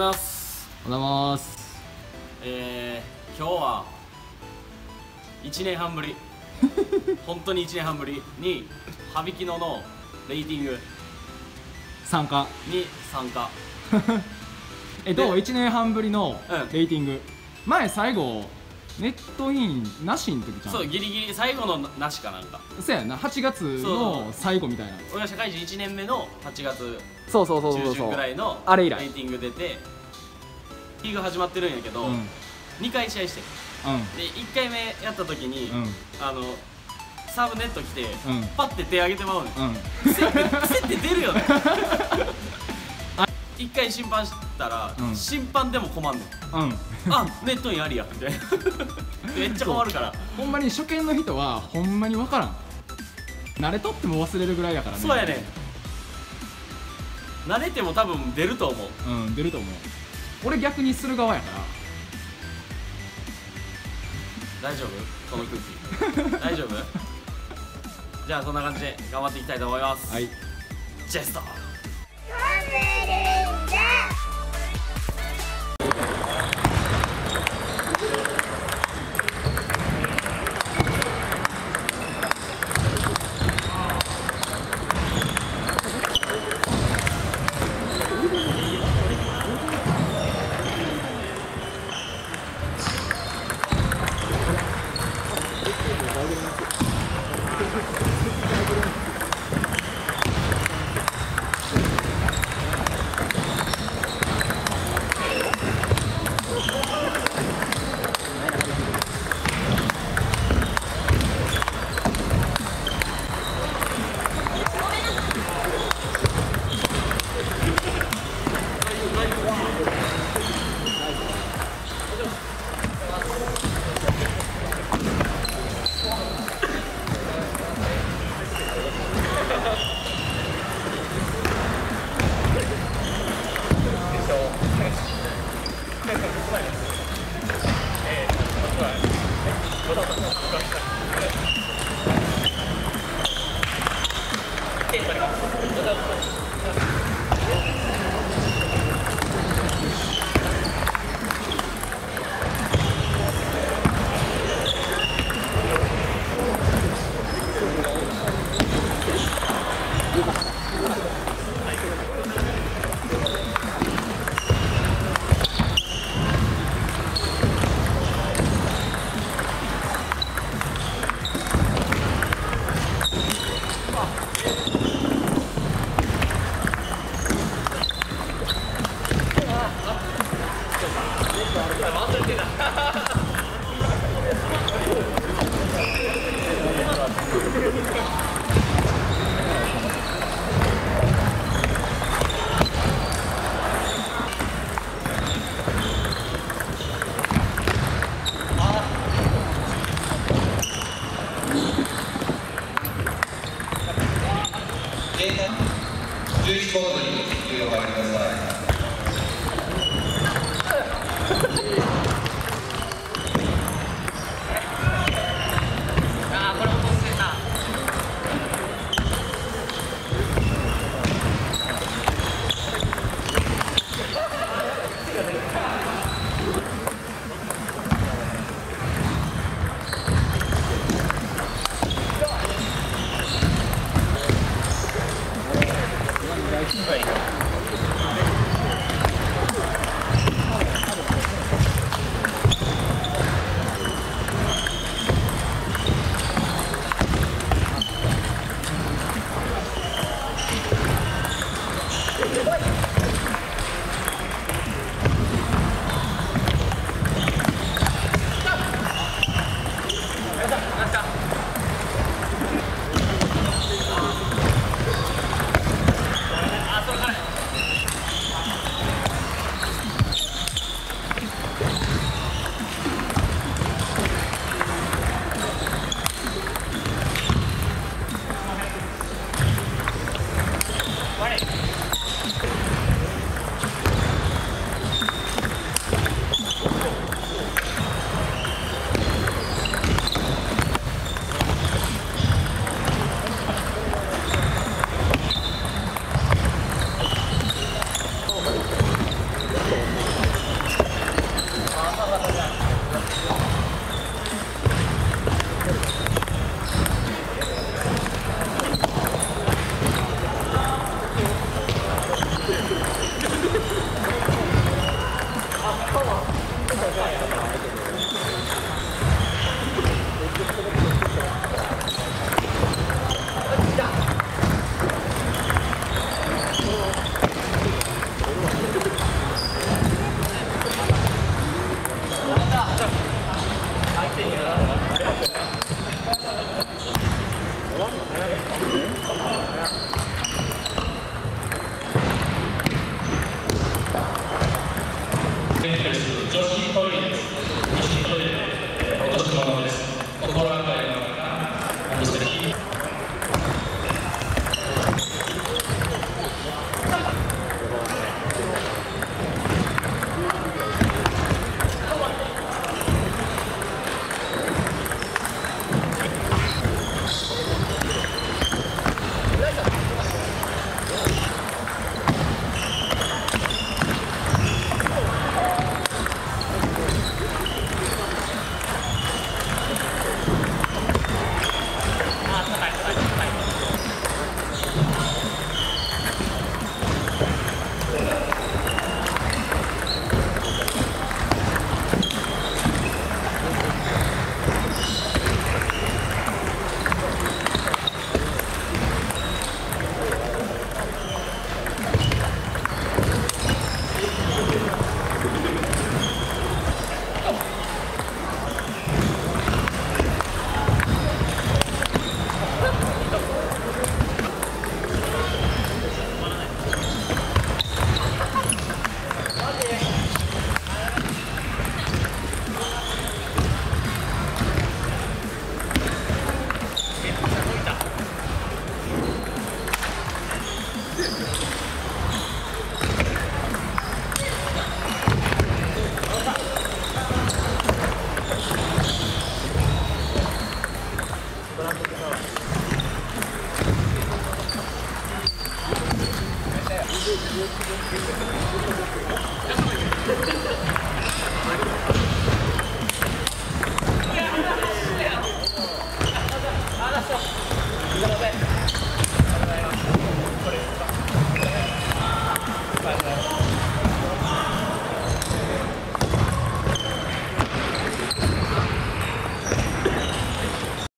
おはようございます。おはようございます。今日は1年半ぶり、本当に1年半ぶりに羽曳野のレーティング参加。どう1年半ぶりのレーティング、うん、前最後ネットインなしの時じゃん。そう、ギリギリ最後のなしかなんか。そうやな、8月の最後みたいな。俺が社会人1年目の8月中旬ぐらいのあれ以来レーティング出てリーグ始まってるんやけど、うん、2回試合してる、うん、で1回目やった時に、うん、サーブネット来て、うん、パッて手上げてまうね、うん、癖って出るよね。1回審判したら、うん、審判でも困んねん、うん、あ、ネットインありやみたいな。めっちゃ困るから、ほんまに初見の人はほんまに分からん。慣れとっても忘れるぐらいだからね。そうやね、慣れても多分出ると思う。うん、出ると思う。俺逆にする側やから大丈夫、この空気。大丈夫。じゃあそんな感じで頑張っていきたいと思います。はい、ジェスト